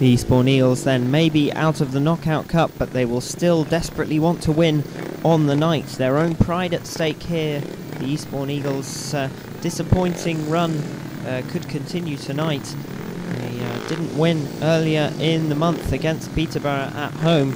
The Eastbourne Eagles then may be out of the Knockout Cup, but they will still desperately want to win on the night. Their own pride at stake here. The Eastbourne Eagles' disappointing run could continue tonight. They didn't win earlier in the month against Peterborough at home.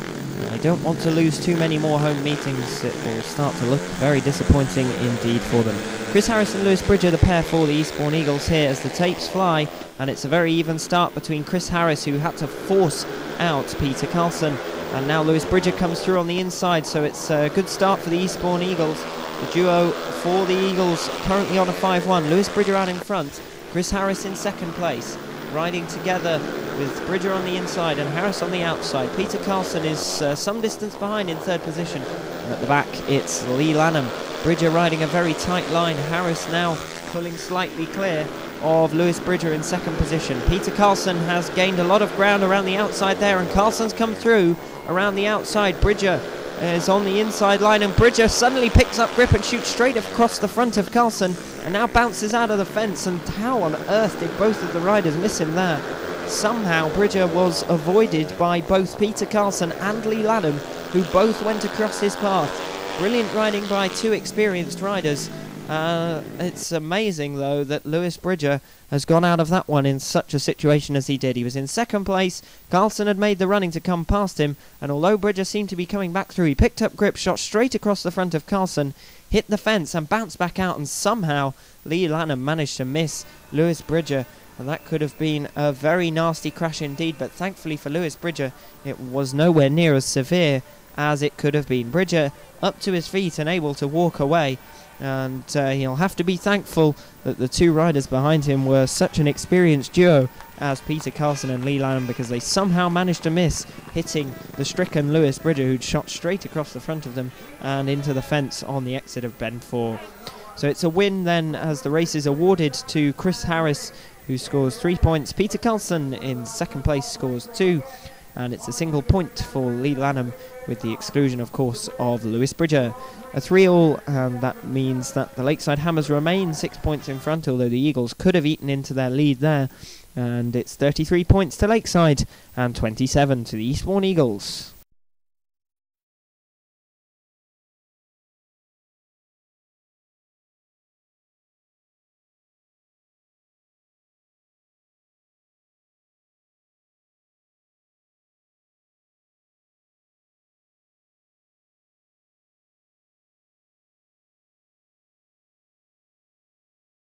They don't want to lose too many more home meetings. It will start to look very disappointing indeed for them. Chris Harris and Lewis Bridger, the pair for the Eastbourne Eagles here as the tapes fly, and it's a very even start between Chris Harris, who had to force out Peter Karlsson, and now Lewis Bridger comes through on the inside, so it's a good start for the Eastbourne Eagles. The duo for the Eagles currently on a 5-1. Lewis Bridger out in front, Chris Harris in second place, riding together with Bridger on the inside and Harris on the outside. Peter Karlsson is some distance behind in third position. And at the back, it's Leigh Lanham. Bridger riding a very tight line. Harris now pulling slightly clear of Lewis Bridger in second position. Peter Karlsson has gained a lot of ground around the outside there, and Karlsson's come through around the outside. Bridger is on the inside line, and Bridger suddenly picks up grip and shoots straight across the front of Karlsson, and now bounces out of the fence. And how on earth did both of the riders miss him there? Somehow Bridger was avoided by both Peter Karlsson and Leigh Lanham, who both went across his path. Brilliant riding by two experienced riders. It's amazing, though, that Lewis Bridger has gone out of that one in such a situation as he did. He was in second place. Karlsson had made the running to come past him, and although Bridger seemed to be coming back through, he picked up grip, shot straight across the front of Karlsson, hit the fence and bounced back out, and somehow Leigh Lanham managed to miss Lewis Bridger. And that could have been a very nasty crash indeed, but thankfully for Lewis Bridger, it was nowhere near as severe as it could have been. Bridger up to his feet and able to walk away, and he'll have to be thankful that the two riders behind him were such an experienced duo as Peter Karlsson and Leigh Lanham, because they somehow managed to miss hitting the stricken Lewis Bridger, who'd shot straight across the front of them and into the fence on the exit of bend 4. So it's a win then, as the race is awarded to Chris Harris, who scores 3 points. Peter Karlsson in second place scores 2, and it's a single point for Leigh Lanham, with the exclusion, of course, of Lewis Bridger. A 3-all, and that means that the Lakeside Hammers remain 6 points in front, although the Eagles could have eaten into their lead there, and it's 33 points to Lakeside and 27 to the Eastbourne Eagles.